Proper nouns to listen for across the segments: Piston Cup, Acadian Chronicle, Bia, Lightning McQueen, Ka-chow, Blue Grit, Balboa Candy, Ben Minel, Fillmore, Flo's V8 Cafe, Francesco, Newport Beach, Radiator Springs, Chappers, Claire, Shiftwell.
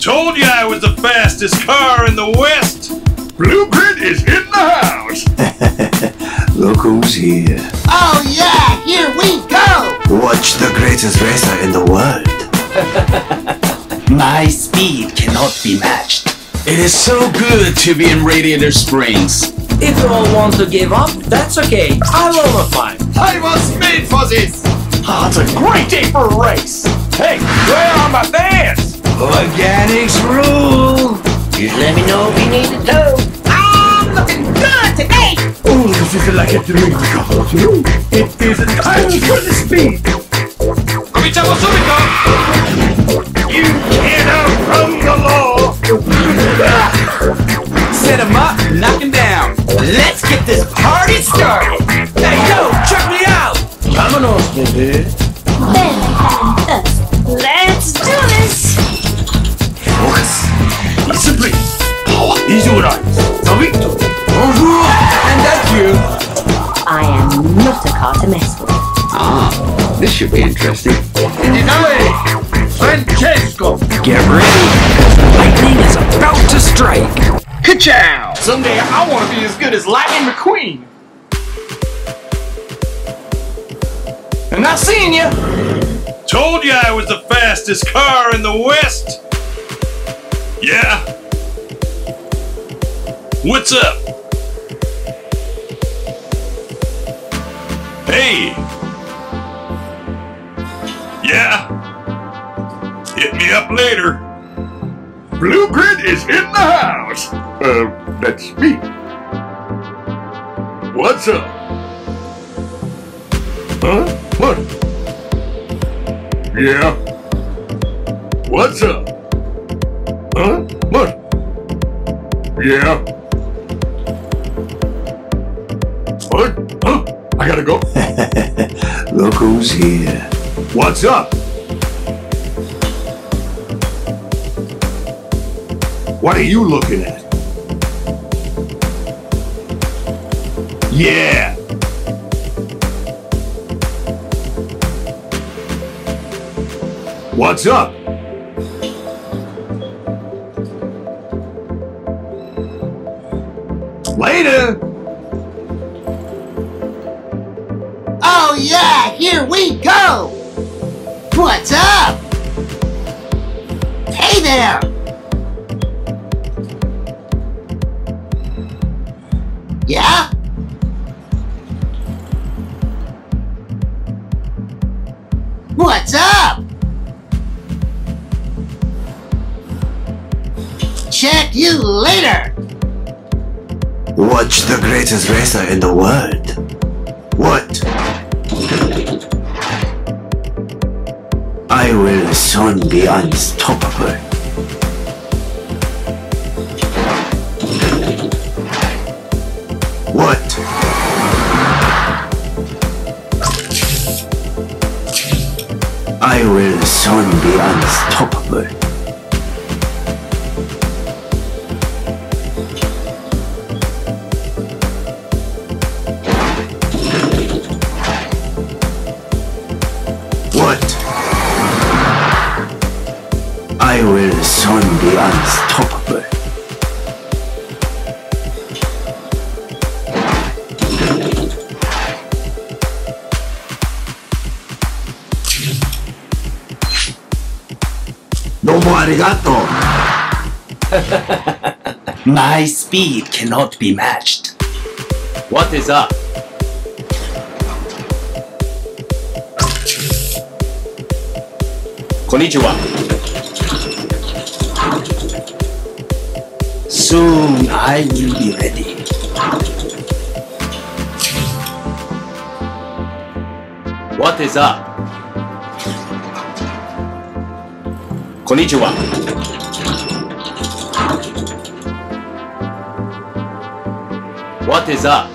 Told you I was the fastest car in the West. Blue Grit is in the house. Look who's here. Oh yeah, here we go. Watch the greatest racer in the world. My speed cannot be matched. It is so good to be in Radiator Springs. If you all want to give up, that's okay. I'll overcome. I was made for this. Oh, it's a great day for a race. Hey, where are my fans? Organics rule! Just let me know if you need a dough. I'm looking good today! Oh, if you feel like it, it is an iron for the speed! You can't outrun the law! Set him up, knock him down. Let's get this party started! Hey, yo, check me out! Vamonos, baby! Let's do this! Simply, Izurai, Savito, bonjour, and thank you. I am not a car to mess with. Ah, this should be interesting. And you know it, Francesco. Get ready, because the lightning is about to strike. Ka-chow! Someday I want to be as good as Lightning McQueen. And I've seen you. Told you I was the fastest car in the West. Yeah. What's up? Hey. Yeah. Hit me up later. Blue Grit is in the house. That's me. What's up? Huh? What? Yeah. What's up? Huh? What? Yeah. What? Huh? I gotta go. Look who's here. What's up? What are you looking at? Yeah. What's up? Later! Oh yeah, here we go! What's up? Hey there! Yeah? What's up? Check you later! Watch the greatest racer in the world. What? I will soon be unstoppable. What? I will soon be unstoppable. I will soon be unstoppable. Domo arigato. My speed cannot be matched. What is up? Konnichiwa. Soon I will be ready. What is up? Konnichiwa. What is up?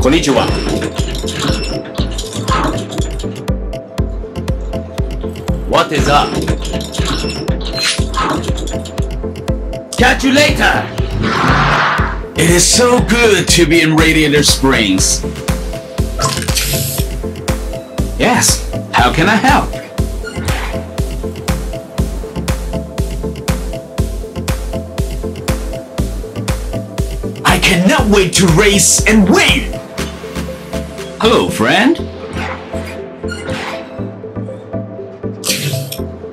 Konnichiwa. What is up? Catch you later! It is so good to be in Radiator Springs. Yes, how can I help? can't wait to race and win! Hello, friend.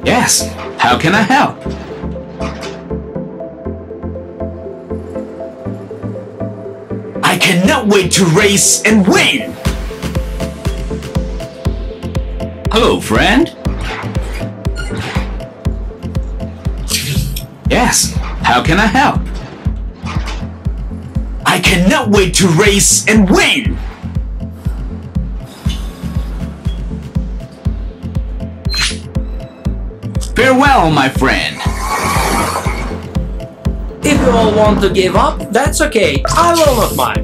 Yes, how can I help? I cannot wait to race and win! Hello, friend. Yes, how can I help? I cannot wait to race and win! Farewell, my friend. If you all want to give up, that's okay. I will not mind.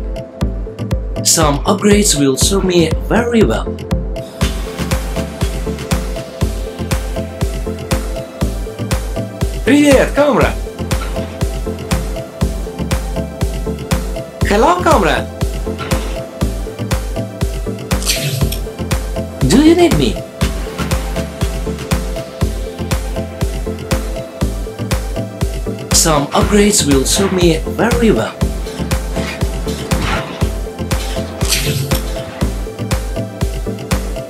Some upgrades will serve me very well. Привет, comrade. Hello, comrade. Do you need me? Some upgrades will serve me very well.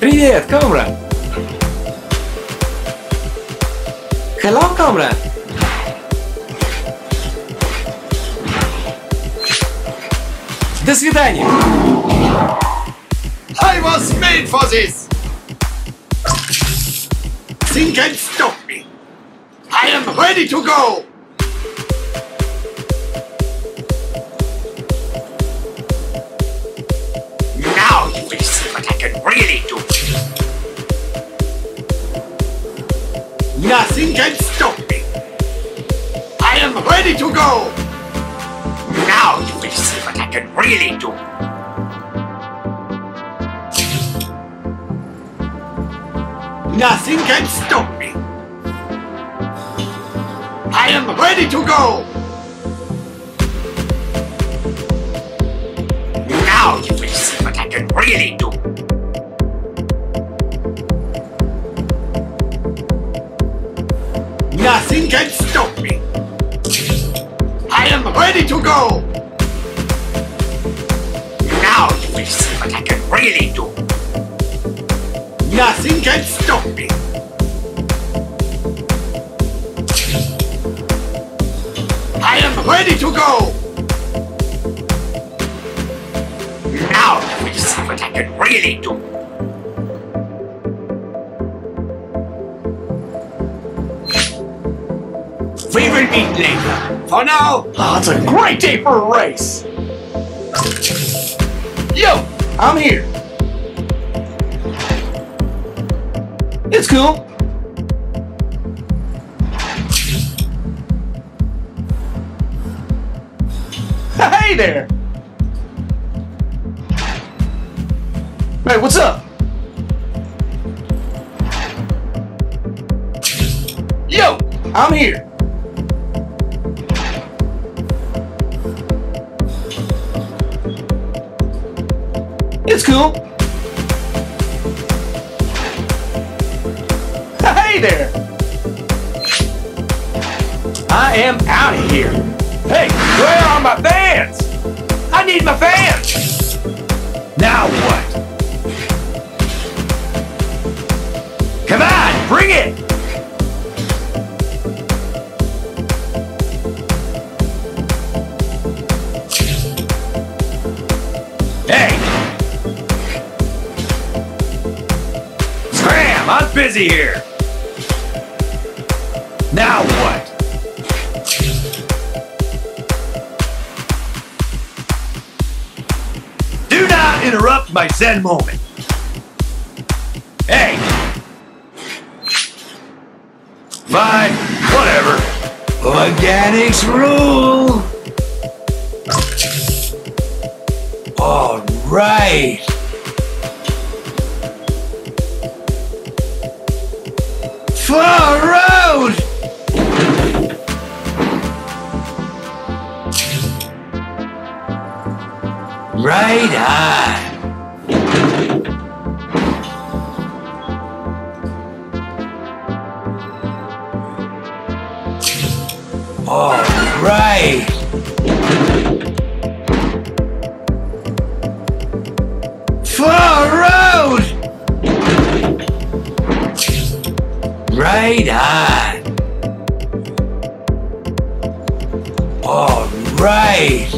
Привет, comrade. Hello, comrade. До свидания. I was made for this. Think and stop me. I am ready to go. Really do. Nothing can stop me. I am ready to go. Now you will see what I can really do. Nothing can stop me. I am ready to go. Now you will see what I can really do. Nothing can stop me. I am ready to go. Now you will see what I can really do. Nothing can stop me. I am ready to go. Now you will see what I can really do. We will meet later. For now, it's a great day for a race. Yo, I'm here. It's cool. Hey there. Hey, what's up? Yo, I'm here. It's cool. Hey there. I am out of here. Hey, where are my fans? I need my fans. Now what? Come on, bring it. I'm busy here. Now what? Do not interrupt my Zen moment. Hey. Fine, whatever. Organics rule. All right. Far road! Right on! All right! Right on. All right.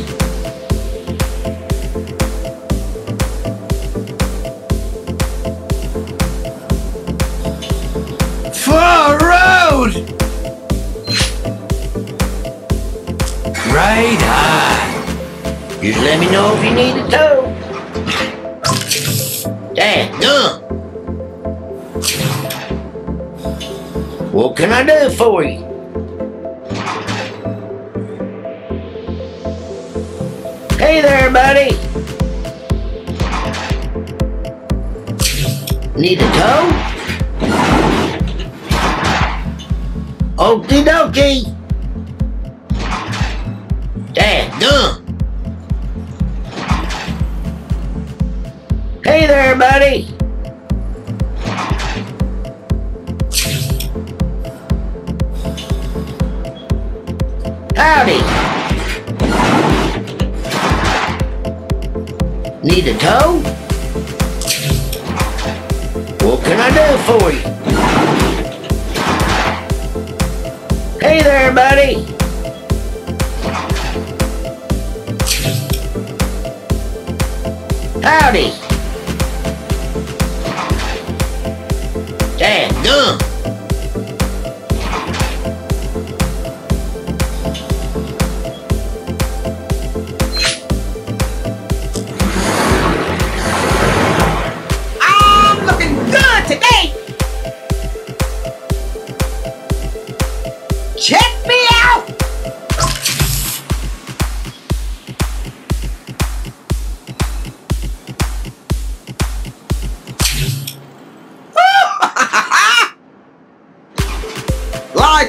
Forward. Right on. Just let me know if you need a tow. Damn, no. What can I do for you? Hey there, buddy. Need a tow? Okie dokie. Dad, dumb. Hey there, buddy. Howdy. Need a tow? What can I do for you? Hey there, buddy. Howdy. Damn, dumb.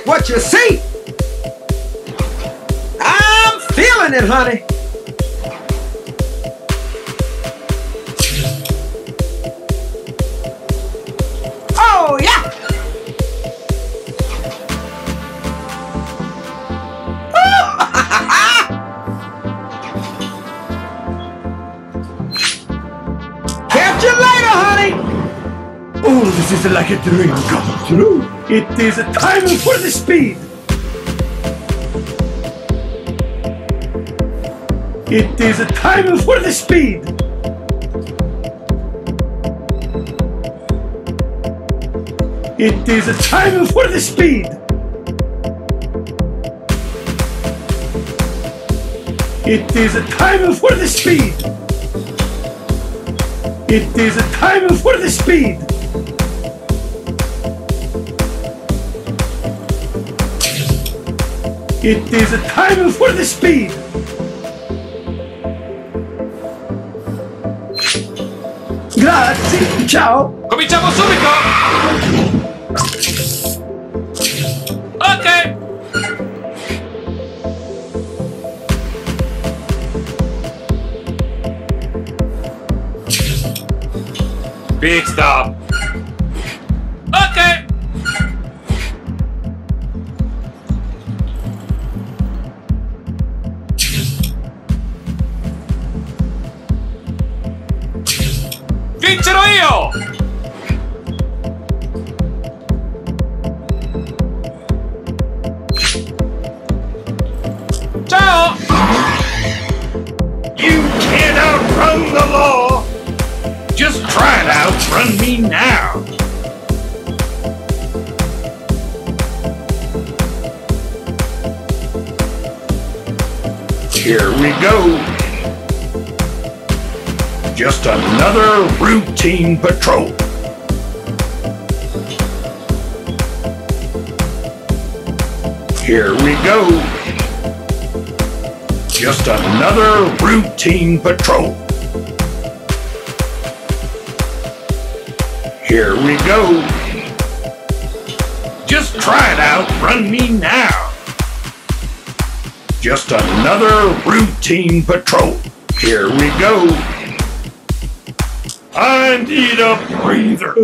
What you see? I'm feeling it, honey. Oh, yeah. Catch you later, honey. Oh, this is like a dream come true. It is a time for the speed. It is a time for the speed. It is a time for the speed. It is a time for the speed. It is a time for the speed. It is a time for the speed! Grazie, ciao! Cominciamo subito! Ok! Pit stop! Ok! Vincerò io! Ciao! You can't outrun the law! Just try to outrun me now! Here we go! Just another routine patrol. Here we go. Just another routine patrol. Here we go. Just try it out, run me now. Just another routine patrol. Here we go. I need a breather.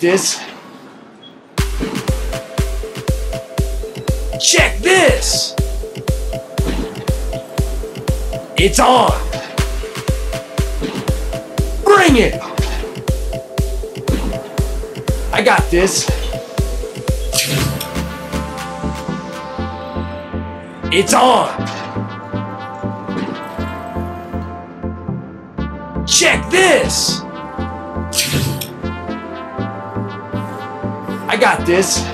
This. Check this. It's on. Bring it. I got this. It's on. Check this. I got this.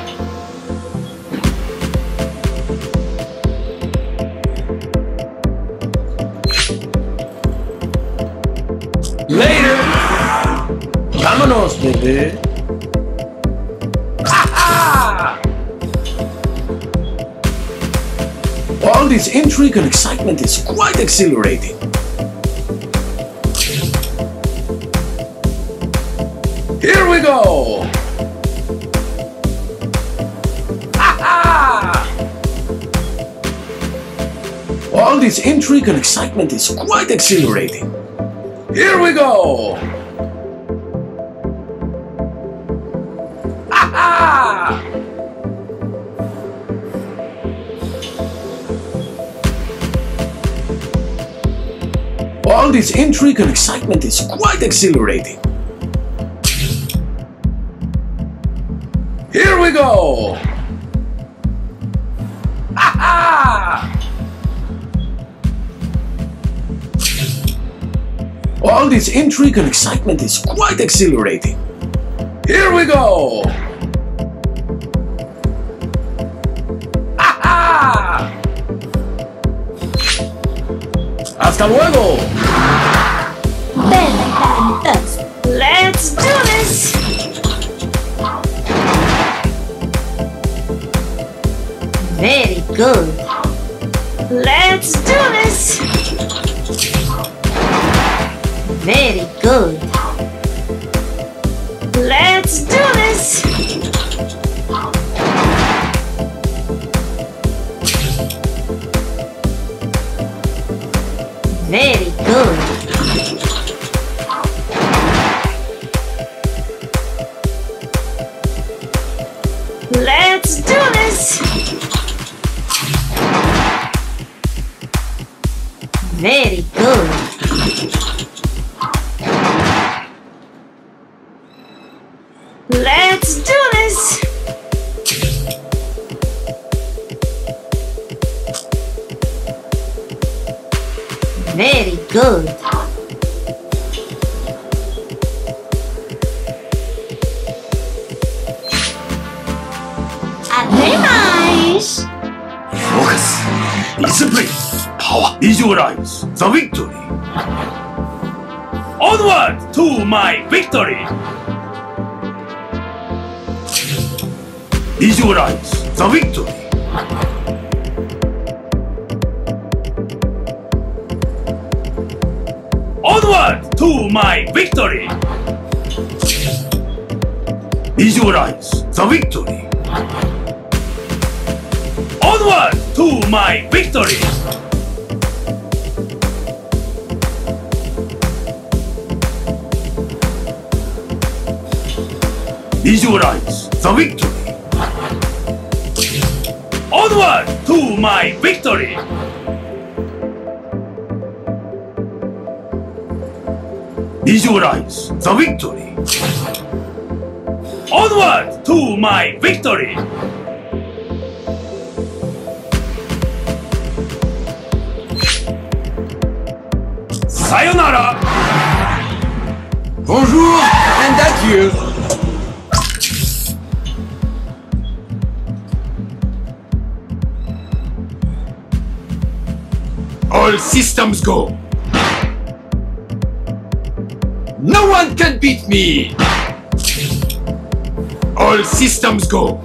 Later. Vámonos, baby. All this intrigue and excitement is quite exhilarating. Here we go. All this intrigue and excitement is quite exhilarating. Here we go! Aha! All this intrigue and excitement is quite exhilarating. Here we go! Aha! All this intrigue and excitement is quite exhilarating. Here we go! Aha! Hasta luego! Let's do this! Very good. Let's do this! Very good. Let's do this. Very good. Let's do this. Very good. Let's do this! Very good. Nice. Focus. Discipline. Power. Visualize the victory. Onward to my victory. Visualize the victory. Onward to my victory. Visualize the victory. Onward to my victory. Visualize the victory. Onward to my victory. Visualize the victory. Onward to my victory. Sayonara. Bonjour and adieu. All systems go. No one can beat me. All systems go.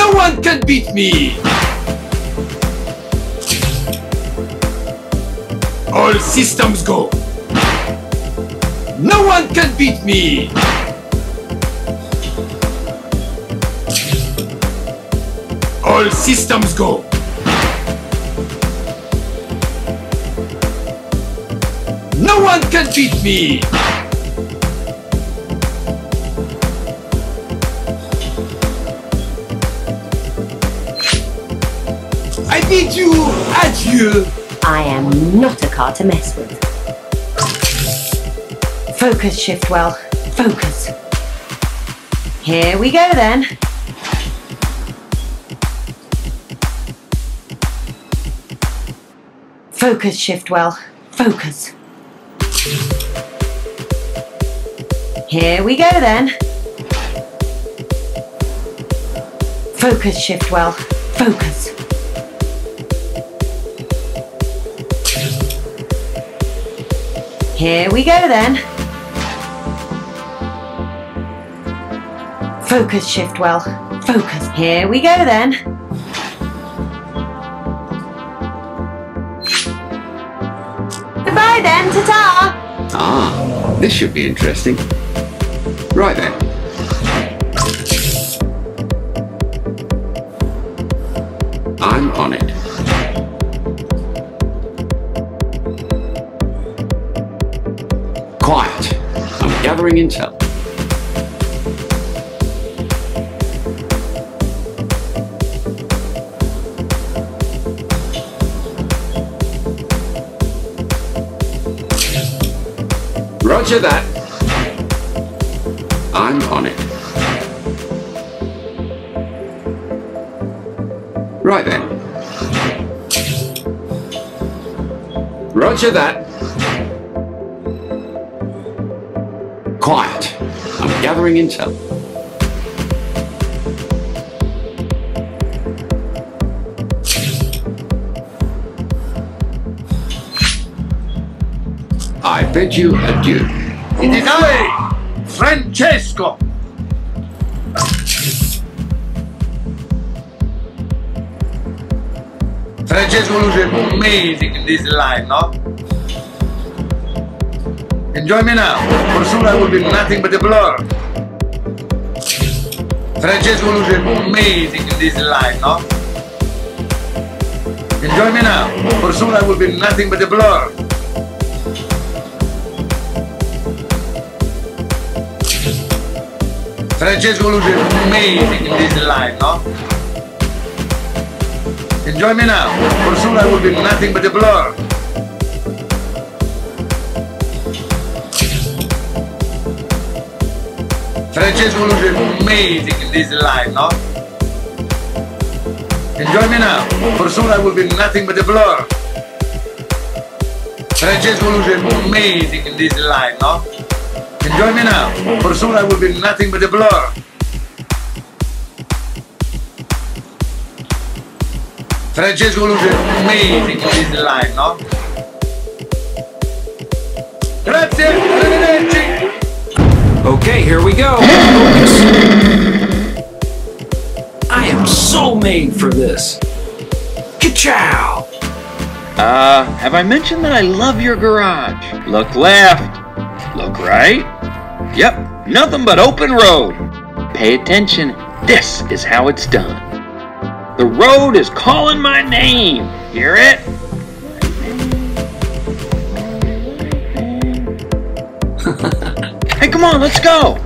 No one can beat me. All systems go. No one can beat me. All systems go. No one can beat me. I bid you adieu. I am not a car to mess with. Focus, Shiftwell. Focus. Here we go then. Focus, Shiftwell. Focus. Here we go then. Focus, Shiftwell. Focus. Here we go then. Focus, Shiftwell. Focus. Here we go then. Goodbye then, ta-ta! Ah, this should be interesting. Right then. I'm on it. Quiet. I'm gathering intel. Roger that. I'm on it. Right then. Roger that. Quiet. I'm gathering intel. I bid you adieu. Indicare! Francesco! Francesco luce amazing in this line, no? Enjoy me now, for soon I will be nothing but a blur. Francesco luce amazing in this line, no? Enjoy me now, for soon I will be nothing but a blur. Francesco luce amazing in this line, no? Enjoy me now, for soon I will be nothing but a blur. Francesco luce amazing in this line, no? and join me now, for soon I will be nothing but a blur. Francesco looks amazing in this line, no? And join me now, for soon I will be nothing but a blur. Francesco looks amazing in this line, no? Grazie, arrivederci! Okay, here we go! Focus! I am so made for this! Ka-chow! Have I mentioned that I love your garage? Look left, look right. Yep, nothing but open road. Pay attention, this is how it's done. The road is calling my name. Hear it? Hey, come on, let's go.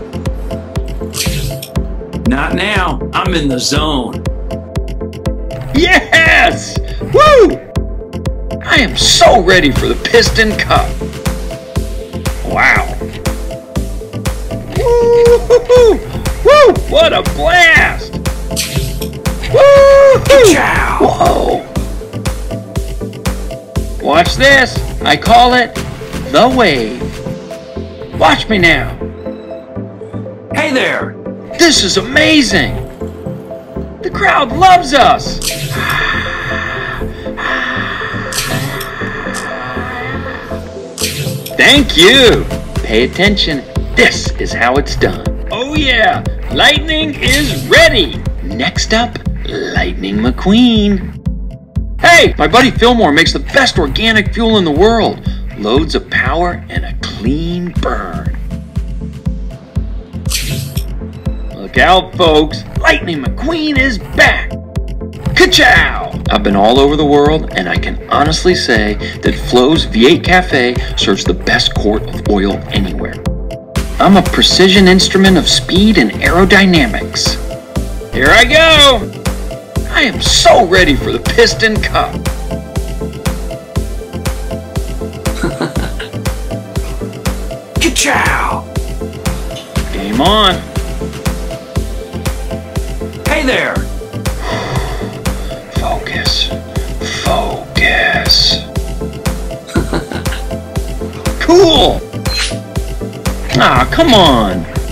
Not now. I'm in the zone. Yes! Woo! I am so ready for the Piston Cup. Wow. Woo-hoo-hoo! Woo! What a blast! Ka-chow! Whoa! Watch this! I call it the wave. Watch me now. Hey there! This is amazing! The crowd loves us! Thank you! Pay attention. This is how it's done. Oh yeah! Lightning is ready! Next up, Lightning McQueen. Hey, my buddy Fillmore makes the best organic fuel in the world. Loads of power and a clean burn. Look out, folks. Lightning McQueen is back. Ka-chow! I've been all over the world, and I can honestly say that Flo's V8 Cafe serves the best quart of oil anywhere. I'm a precision instrument of speed and aerodynamics. Here I go! I am so ready for the Piston Cup. Ka-chow! Game on. Hey there. Focus. Focus. Cool. Ah, come on.